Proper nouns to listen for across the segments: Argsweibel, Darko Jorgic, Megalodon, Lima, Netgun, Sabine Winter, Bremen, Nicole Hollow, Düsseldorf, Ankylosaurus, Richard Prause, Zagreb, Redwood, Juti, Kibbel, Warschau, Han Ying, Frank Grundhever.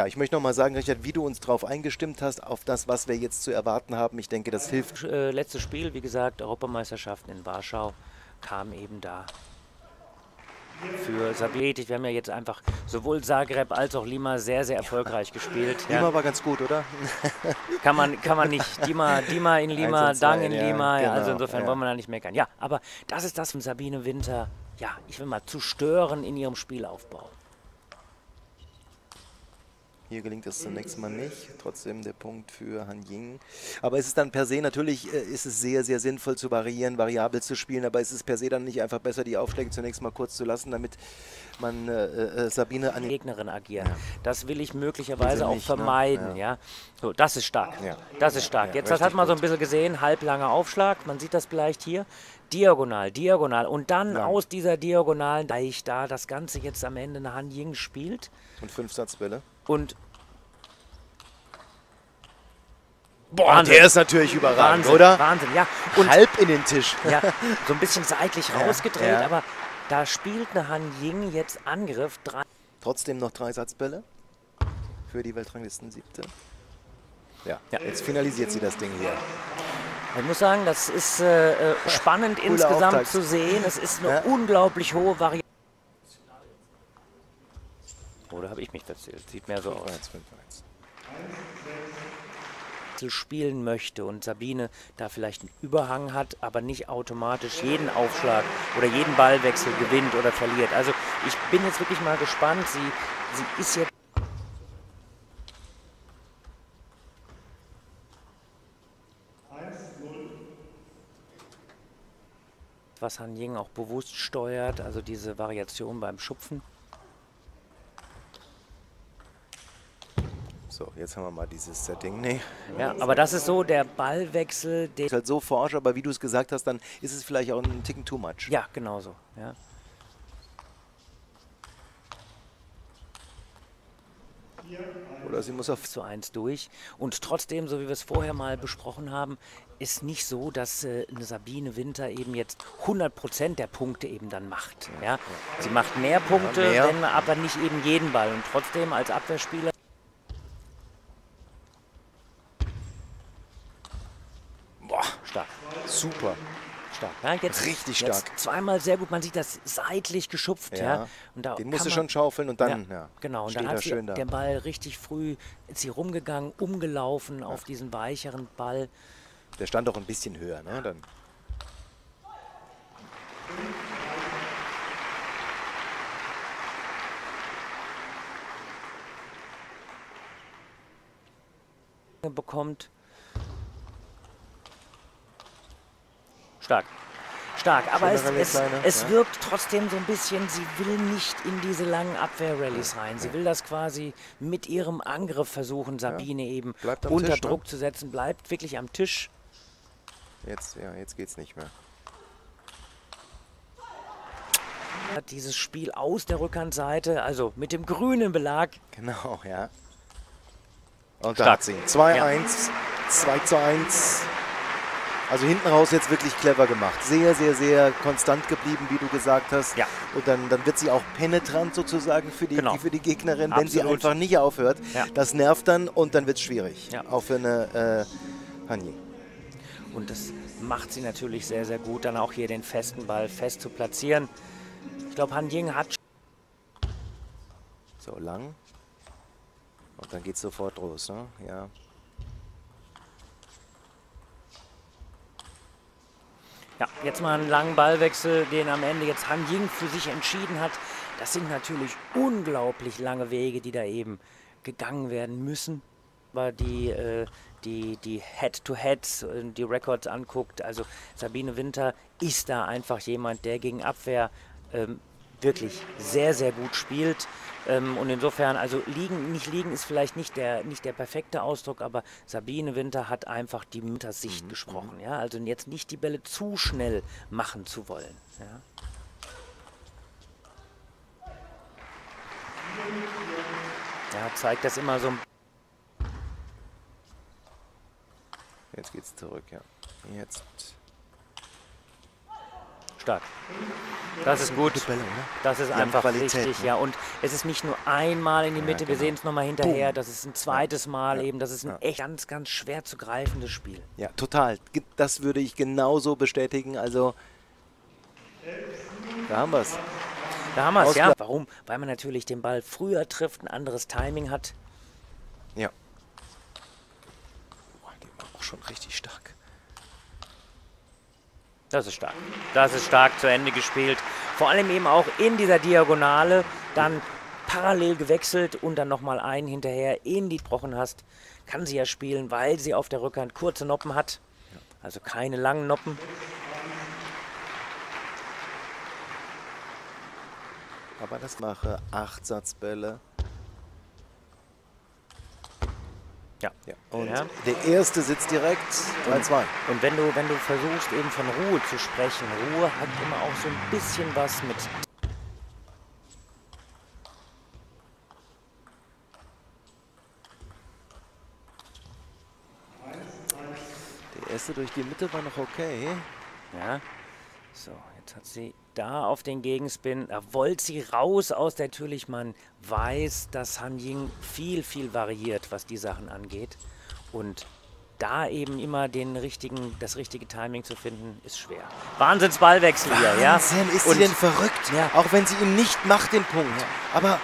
Ja, ich möchte nochmal sagen, Richard, wie du uns darauf eingestimmt hast, auf das, was wir jetzt zu erwarten haben. Ich denke, das hilft. Letztes Spiel, wie gesagt, Europameisterschaften in Warschau, kam eben da für Sabine. Wir haben ja jetzt einfach sowohl Zagreb als auch Lima sehr, sehr erfolgreich gespielt. Ja. Lima war ganz gut, oder? Kann man nicht. Dima in Lima, Dang in Lima. Ja, genau, also insofern wollen wir da nicht meckern. Ja, aber das ist das von Sabine Winter. Ja, ich will mal zu stören in ihrem Spielaufbau. Hier gelingt es zunächst mal nicht, trotzdem der Punkt für Han Ying. Aber es ist dann per se, natürlich ist es sehr, sehr sinnvoll zu variieren, variabel zu spielen, aber es ist per se dann nicht einfach besser, die Aufschläge zunächst mal kurz zu lassen, damit man Sabine an die Gegnerin agieren. Ja. Das will ich möglicherweise auch nicht vermeiden. Ne? Ja. Ja. So, das ist stark. Ja. Das ist stark. Ja, jetzt hat man so ein bisschen gesehen, halblanger Aufschlag, man sieht das vielleicht hier. Diagonal, diagonal und dann aus dieser Diagonalen, da ich da das Ganze jetzt am Ende Han Ying spielt. Und 5 Satzbälle. Und boah, Wahnsinn. Der ist natürlich überragend, Wahnsinn, oder? Wahnsinn, ja. Und halb in den Tisch. Ja, so ein bisschen seitlich rausgedreht, aber da spielt eine Han Ying jetzt Angriff. Trotzdem noch 3 Satzbälle für die Weltranglisten-Siebte. Ja, jetzt finalisiert sie das Ding hier. Ich muss sagen, das ist spannend insgesamt zu sehen. Es ist eine unglaublich hohe Variante. Oder habe ich mich verzählt? Sieht mehr so aus. Spielen möchte und Sabine da vielleicht einen Überhang hat, aber nicht automatisch jeden Aufschlag oder jeden Ballwechsel gewinnt oder verliert. Also ich bin jetzt wirklich mal gespannt. Sie ist jetzt... was Han Ying auch bewusst steuert, also diese Variation beim Schupfen. So, jetzt haben wir mal dieses Setting. Nee. Ja, aber das ist so der Ballwechsel. Der ist halt so forsch, aber wie du es gesagt hast, dann ist es vielleicht auch ein Ticken too much. Ja, genau so. Ja. Oder sie muss auf 2:1 durch. Und trotzdem, so wie wir es vorher mal besprochen haben, ist nicht so, dass eine Sabine Winter eben jetzt 100% der Punkte eben dann macht. Ja? Sie macht mehr Punkte, wenn, aber nicht eben jeden Ball. Und trotzdem als Abwehrspieler... Boah, stark. Super. Stark. Ja, jetzt, richtig stark. Jetzt zweimal sehr gut. Man sieht das seitlich geschupft. Ja. Ja. Und da den musst du schon schaufeln und dann genau. Und dann hat sie den Ball richtig früh, ist sie rumgegangen, umgelaufen auf diesen weicheren Ball. Der stand auch ein bisschen höher. Ne? Dann. Bekommt. Stark. Stark, aber es wirkt trotzdem so ein bisschen, sie will nicht in diese langen Abwehr-Rallys rein. Sie will das quasi mit ihrem Angriff versuchen, Sabine eben unter Druck zu setzen. Bleibt wirklich am Tisch. Jetzt, jetzt geht's nicht mehr. Dieses Spiel aus der Rückhandseite, also mit dem grünen Belag. Genau, ja. Und da hat sie 2:1, 2:1. Also hinten raus jetzt wirklich clever gemacht. Sehr, sehr, sehr konstant geblieben, wie du gesagt hast. Ja. Und dann wird sie auch penetrant sozusagen für die, für die Gegnerin, wenn sie einfach nicht aufhört. Ja. Das nervt dann und dann wird es schwierig. Ja. Auch für eine Han Ying. Und das macht sie natürlich sehr, sehr gut, dann auch hier den festen Ball fest zu platzieren. Ich glaube, Han Ying hat... So lang. Und dann geht es sofort los, ne? Ja. Ja, jetzt mal einen langen Ballwechsel, den am Ende jetzt Han Ying für sich entschieden hat. Das sind natürlich unglaublich lange Wege, die da eben gegangen werden müssen. Weil die Head-to-Heads, die Records anguckt, also Sabine Winter ist da einfach jemand, der gegen Abwehr wirklich sehr, sehr gut spielt. Und insofern, also liegen, nicht liegen ist vielleicht nicht der perfekte Ausdruck, aber Sabine Winter hat einfach die Müttersicht gesprochen. Ja? Also jetzt nicht die Bälle zu schnell machen zu wollen. Ja? Ja, zeigt das immer so. Jetzt geht's zurück, ja. Jetzt. statt. Das ist gut. Bälle, das ist einfach Qualität, richtig, ne? Ja. Und es ist nicht nur einmal in die Mitte, wir sehen es nochmal hinterher. Boom. Das ist ein zweites Mal eben. Das ist ein echt ganz, ganz schwer zu greifendes Spiel. Ja, total. Das würde ich genauso bestätigen. Also, da haben wir es. Da haben wir es, ja. Warum? Weil man natürlich den Ball früher trifft, ein anderes Timing hat. Ja. Boah, die war auch schon richtig stark. Das ist stark. Das ist stark zu Ende gespielt. Vor allem eben auch in dieser Diagonale, dann parallel gewechselt und dann nochmal einen hinterher in die gebrochen hast. Kann sie ja spielen, weil sie auf der Rückhand kurze Noppen hat. Also keine langen Noppen. Aber das mache 8 Satzbälle. Ja. Und der erste sitzt direkt 3-2. Und wenn du versuchst, eben von Ruhe zu sprechen, Ruhe hat immer auch so ein bisschen was mit. Der erste durch die Mitte war noch okay. Ja. So, jetzt hat sie da auf den Gegenspin, da wollte sie raus aus der Tür. Man weiß, dass Han Ying viel, viel variiert, was die Sachen angeht. Und da eben immer das richtige Timing zu finden, ist schwer. Wahnsinnsballwechsel hier, ja. Wahnsinn, ist sie denn verrückt, auch wenn sie ihn nicht macht, den Punkt. Ja. Aber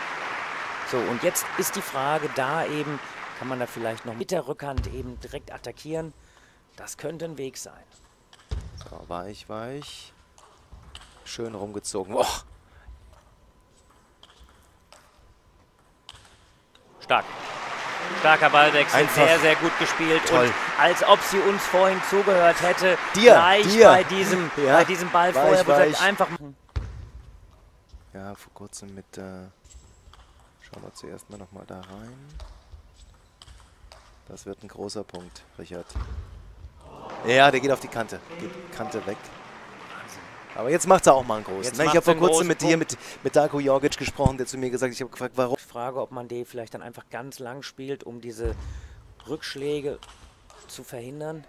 so, und jetzt ist die Frage, da eben, kann man da vielleicht noch mit der Rückhand eben direkt attackieren? Das könnte ein Weg sein. So, weich, weich. Schön rumgezogen. Oh. Stark. Starker Ballwechsel. Sehr, sehr gut gespielt. Toll. Und als ob sie uns vorhin zugehört hätte, bei diesem Ball vorher gesagt, einfach machen. Ja, vor kurzem mit. Schauen wir zuerst mal nochmal da rein. Das wird ein großer Punkt, Richard. Ja, der geht auf die Kante. Geht Kante weg. Aber jetzt macht er auch mal einen großen. Ich habe vor kurzem mit Darko Jorgic gesprochen, der zu mir gesagt hat, ich habe gefragt, warum. Ich frage, ob man die vielleicht dann einfach ganz lang spielt, um diese Rückschläge zu verhindern,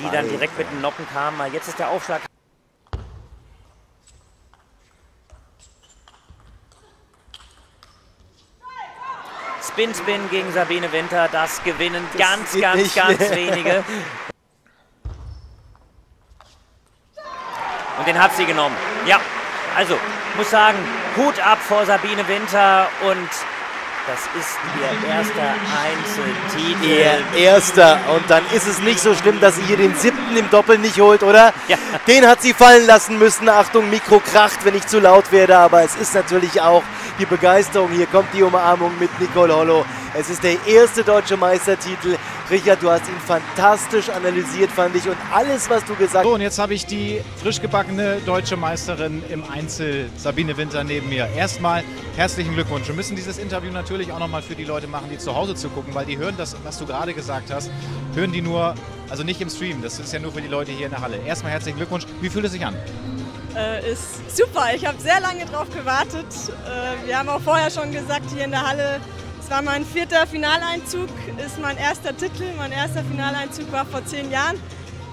die dann direkt mit den Noppen kamen. Jetzt ist der Aufschlag. Spin-Spin gegen Sabine Winter, das gewinnen ganz wenige. Und den hat sie genommen. Ja, also muss sagen, Hut ab vor Sabine Winter und das ist ihr erster Einzeltitel. Ihr erster. Und dann ist es nicht so schlimm, dass sie hier den 7. im Doppel nicht holt, oder? Ja. Den hat sie fallen lassen müssen. Achtung, Mikro kracht, wenn ich zu laut werde. Aber es ist natürlich auch die Begeisterung. Hier kommt die Umarmung mit Nicole Hollow. Es ist der erste deutsche Meistertitel. Richard, du hast ihn fantastisch analysiert, fand ich. Und alles, was du gesagt hast. So, und jetzt habe ich die frisch gebackene deutsche Meisterin im Einzel, Sabine Winter, neben mir. Erstmal herzlichen Glückwunsch. Wir müssen dieses Interview natürlich auch nochmal für die Leute machen, die zu Hause zu gucken, weil die hören das, was du gerade gesagt hast, hören die nur, also nicht im Stream. Das ist ja nur für die Leute hier in der Halle. Erstmal herzlichen Glückwunsch. Wie fühlt es sich an? Ist super. Ich habe sehr lange drauf gewartet. Wir haben auch vorher schon gesagt, hier in der Halle. Es war mein 4. Finaleinzug, ist mein erster Titel. Mein erster Finaleinzug war vor 10 Jahren.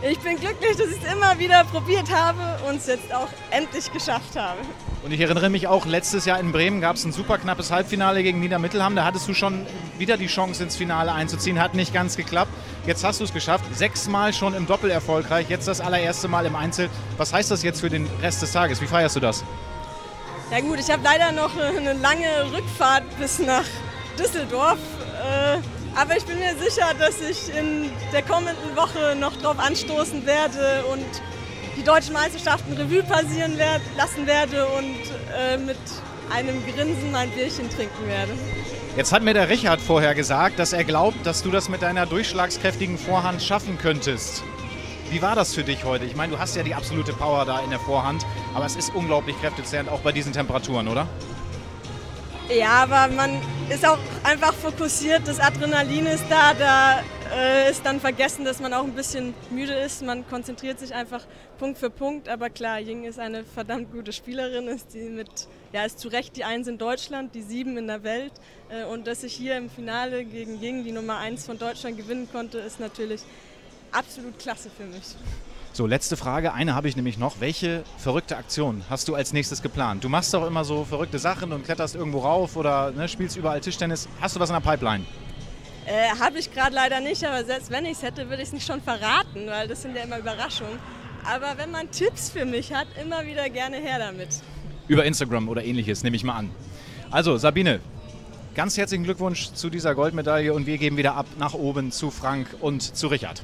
Ich bin glücklich, dass ich es immer wieder probiert habe und es jetzt auch endlich geschafft habe. Und ich erinnere mich auch, letztes Jahr in Bremen gab es ein super knappes Halbfinale gegen Niedermittelham. Da hattest du schon wieder die Chance, ins Finale einzuziehen. Hat nicht ganz geklappt. Jetzt hast du es geschafft. 6-mal schon im Doppel erfolgreich. Jetzt das allererste Mal im Einzel. Was heißt das jetzt für den Rest des Tages? Wie feierst du das? Ja gut, ich habe leider noch eine lange Rückfahrt bis nach Düsseldorf, aber ich bin mir sicher, dass ich in der kommenden Woche noch drauf anstoßen werde und die deutschen Meisterschaften Revue passieren lassen werde und mit einem Grinsen ein Bierchen trinken werde. Jetzt hat mir der Richard vorher gesagt, dass er glaubt, dass du das mit deiner durchschlagskräftigen Vorhand schaffen könntest. Wie war das für dich heute? Ich meine, du hast ja die absolute Power da in der Vorhand, aber es ist unglaublich kräftezehrend, auch bei diesen Temperaturen, oder? Ja, aber man ist auch einfach fokussiert, das Adrenalin ist da, ist dann vergessen, dass man auch ein bisschen müde ist. Man konzentriert sich einfach Punkt für Punkt, aber klar, Ying ist eine verdammt gute Spielerin, ist zu Recht die 1 in Deutschland, die 7 in der Welt. Und dass ich hier im Finale gegen Ying, die Nummer 1 von Deutschland, gewinnen konnte, ist natürlich absolut klasse für mich. So, letzte Frage. Eine habe ich nämlich noch. Welche verrückte Aktion hast du als nächstes geplant? Du machst doch immer so verrückte Sachen und kletterst irgendwo rauf oder ne, spielst überall Tischtennis. Hast du was in der Pipeline? Habe ich gerade leider nicht, aber selbst wenn ich es hätte, würde ich es nicht schon verraten, weil das sind ja immer Überraschungen. Aber wenn man Tipps für mich hat, immer wieder gerne her damit. Über Instagram oder ähnliches, nehme ich mal an. Also Sabine, ganz herzlichen Glückwunsch zu dieser Goldmedaille und wir geben wieder ab nach oben zu Frank und zu Richard.